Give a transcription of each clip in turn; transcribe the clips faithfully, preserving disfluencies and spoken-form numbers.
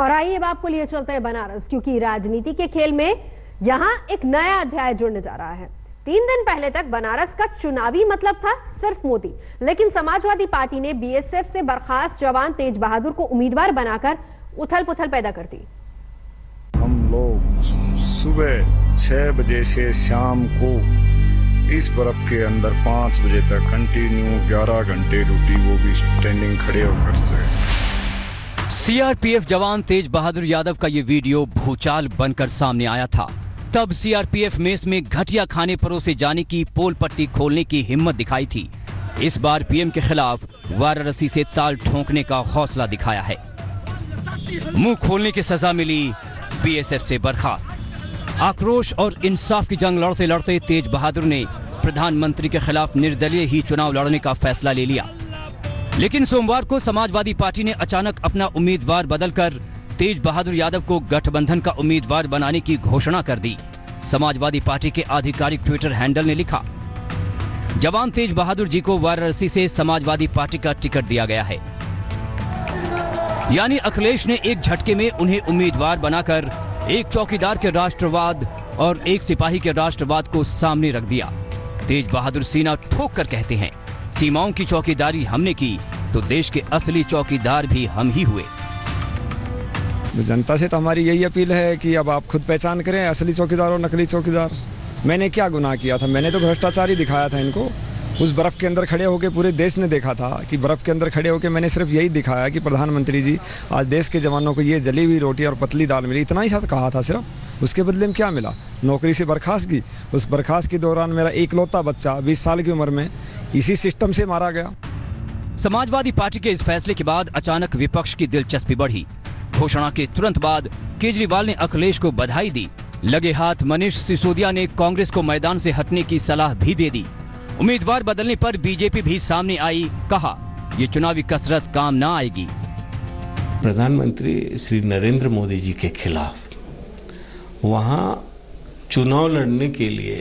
और आइए अब आपको लिए चलते हैं बनारस, क्योंकि राजनीति के खेल में यहाँ एक नया अध्याय जुड़ने जा रहा है। तीन दिन पहले तक बनारस का चुनावी मतलब था सिर्फ मोदी, लेकिन समाजवादी पार्टी ने बीएसएफ से बर्खास्त जवान तेज बहादुर को उम्मीदवार बनाकर उथल पुथल पैदा कर दी। हम लोग सुबह छह बजे से शाम को इस बर्फ के अंदर पाँच बजे तक कंटिन्यू ग्यारह घंटे ड्यूटी, वो भी स्टैंडिंग खड़े होकर से। सीआरपीएफ जवान तेज बहादुर यादव का ये वीडियो भूचाल बनकर सामने आया था। तब सीआरपीएफ मेस में घटिया खाने परोसे जाने की पोल पट्टी खोलने की हिम्मत दिखाई थी। इस बार पीएम के खिलाफ वाराणसी से ताल ठोंकने का हौसला दिखाया है। मुंह खोलने की सजा मिली, बीएसएफ से बर्खास्त। आक्रोश और इंसाफ की जंग लड़ते लड़ते तेज बहादुर ने प्रधानमंत्री के खिलाफ निर्दलीय ही चुनाव लड़ने का फैसला ले लिया। लेकिन सोमवार को समाजवादी पार्टी ने अचानक अपना उम्मीदवार बदलकर तेज बहादुर यादव को गठबंधन का उम्मीदवार बनाने की घोषणा कर दी। समाजवादी पार्टी के आधिकारिक ट्विटर हैंडल ने लिखा, जवान तेज बहादुर जी को वाराणसी से समाजवादी पार्टी का टिकट दिया गया है। यानी अखिलेश ने एक झटके में उन्हें उम्मीदवार बनाकर एक चौकीदार के राष्ट्रवाद और एक सिपाही के राष्ट्रवाद को सामने रख दिया। तेज बहादुर सीना ठोक कर कहते हैं, सीमाओं की चौकीदारी हमने की तो देश के असली चौकीदार भी हम ही हुए। जनता से तो हमारी यही अपील है कि अब आप खुद पहचान करें असली चौकीदार और नकली चौकीदार। मैंने क्या गुनाह किया था? मैंने तो भ्रष्टाचार ही दिखाया था इनको। उस बर्फ़ के अंदर खड़े होकर पूरे देश ने देखा था कि बर्फ़ के अंदर खड़े होकर मैंने सिर्फ यही दिखाया कि प्रधानमंत्री जी आज देश के जवानों को ये जली हुई रोटी और पतली दाल मिली, इतना ही साथ कहा था सिर्फ। उसके बदले में क्या मिला? नौकरी से बर्खास्तगी। उस बर्खास्त के दौरान मेरा एकलौता बच्चा बीस साल की उम्र में इसी सिस्टम से मारा गया। समाजवादी पार्टी के इस फैसले के बाद अचानक विपक्ष की दिलचस्पी बढ़ी। घोषणा के तुरंत बाद केजरीवाल ने अखिलेश को बधाई दी। लगे हाथ मनीष सिसोदिया ने कांग्रेस को मैदान से हटने की सलाह भी दे दी। उम्मीदवार बदलने पर बीजेपी भी सामने आई, कहा ये चुनावी कसरत काम ना आएगी। प्रधानमंत्री श्री नरेंद्र मोदी जी के खिलाफ वहां चुनाव लड़ने के लिए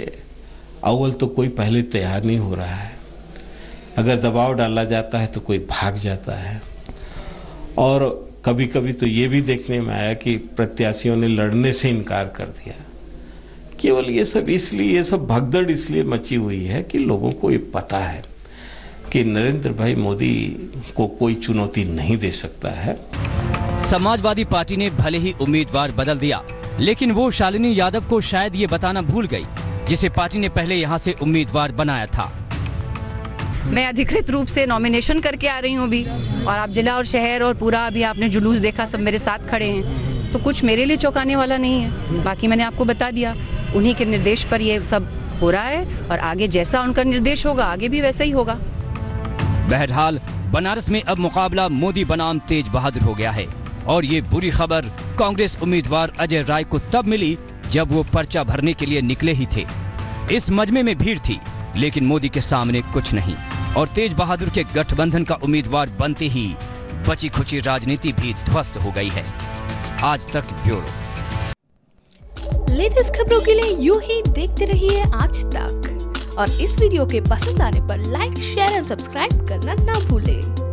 अव्वल तो कोई पहले तैयार नहीं हो रहा है। अगर दबाव डाला जाता है तो कोई भाग जाता है। और कभी कभी तो ये भी देखने में आया कि प्रत्याशियों ने लड़ने से इनकार कर दिया। केवल ये सब इसलिए, ये सब भगदड़ इसलिए मची हुई है कि लोगों को ये पता है कि नरेंद्र भाई मोदी को कोई चुनौती नहीं दे सकता है। समाजवादी पार्टी ने भले ही उम्मीदवार बदल दिया, लेकिन वो शालिनी यादव को शायद ये बताना भूल गई, जिसे पार्टी ने पहले यहाँ से उम्मीदवार बनाया था। मैं अधिकृत रूप से नॉमिनेशन करके आ रही हूँ अभी, और आप जिला और शहर और पूरा अभी आपने जुलूस देखा, सब मेरे साथ खड़े हैं, तो कुछ मेरे लिए चौंकाने वाला नहीं है। बाकी मैंने आपको बता दिया, उन्हीं के निर्देश पर ये सब हो रहा है, और आगे जैसा उनका निर्देश होगा आगे भी वैसा ही होगा। बहरहाल बनारस में अब मुकाबला मोदी बनाम तेज बहादुर हो गया है, और ये बुरी खबर कांग्रेस उम्मीदवार अजय राय को तब मिली जब वो पर्चा भरने के लिए निकले ही थे। इस मजमे में भीड़ थी, लेकिन मोदी के सामने कुछ नहीं, और तेज बहादुर के गठबंधन का उम्मीदवार बनते ही बची खुची राजनीति भी ध्वस्त हो गई है। आज तक ब्यूरो। लेटेस्ट खबरों के लिए यूं ही देखते रहिए आज तक, और इस वीडियो के पसंद आने पर लाइक शेयर एंड सब्सक्राइब करना ना भूलें।